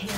Kill.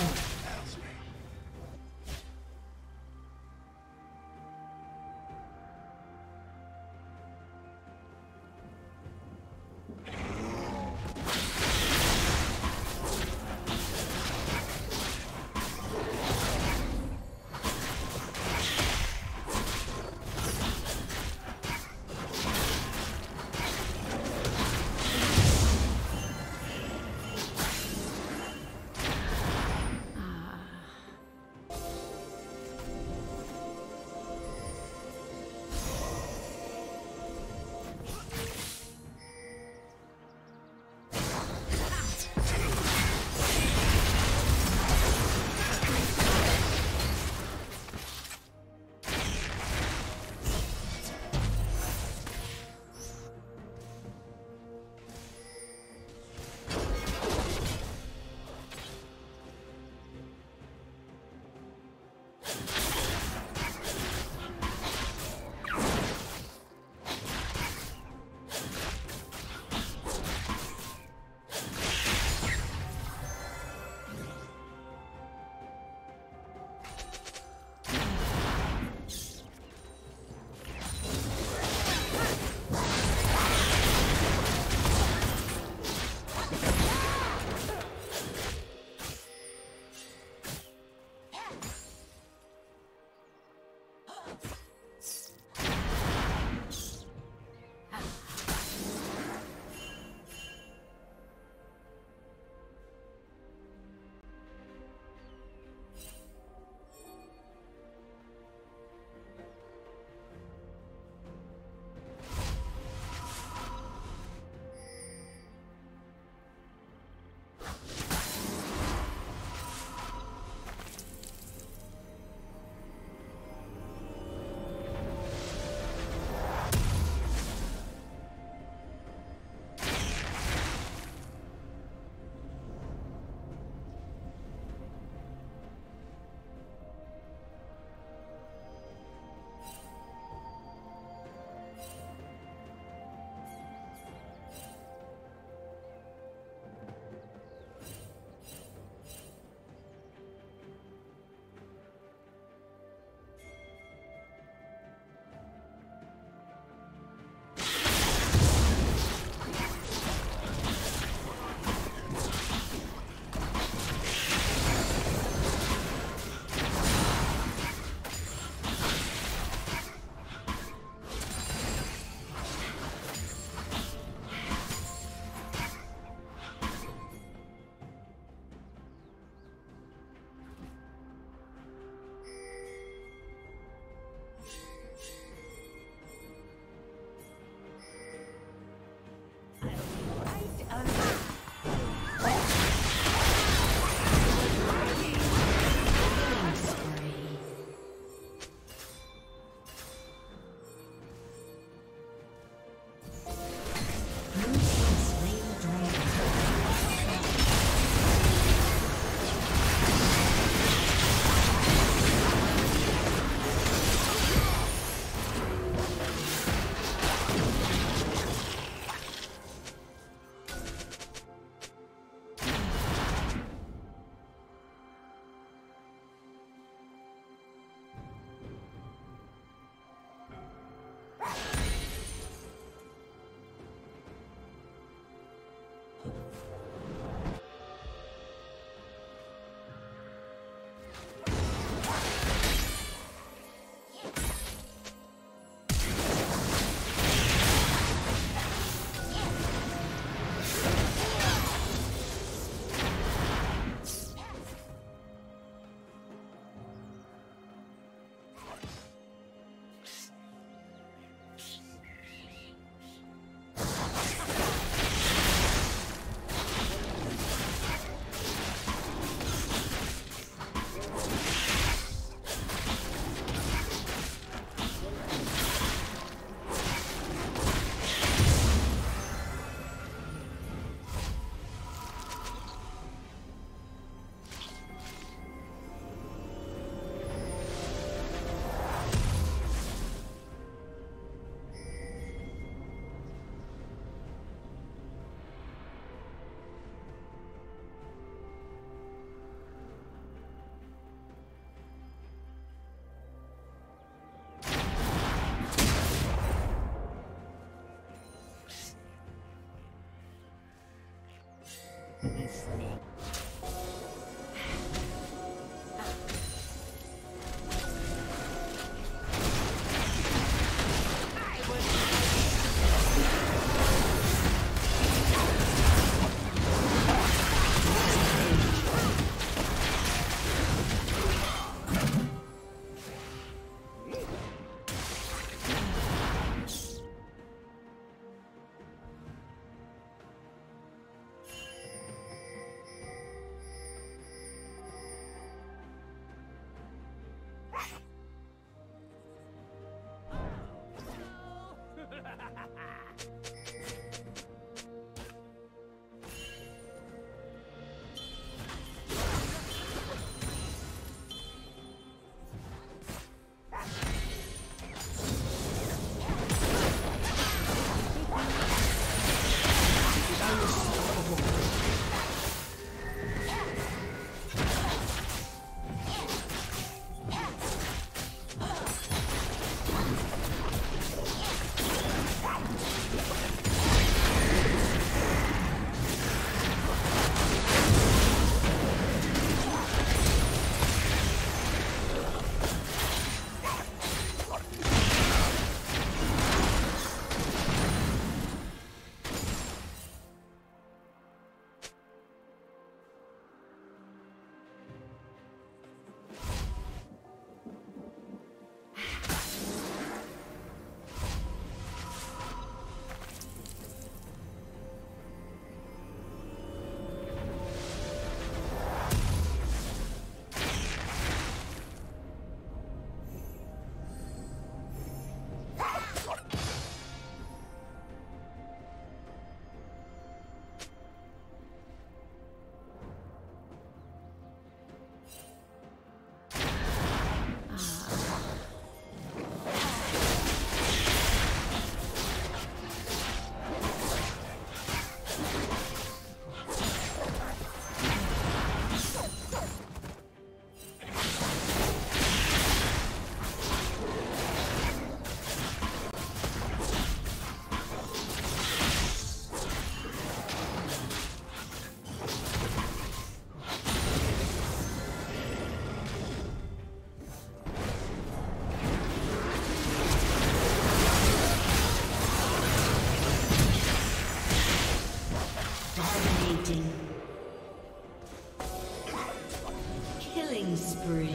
spree.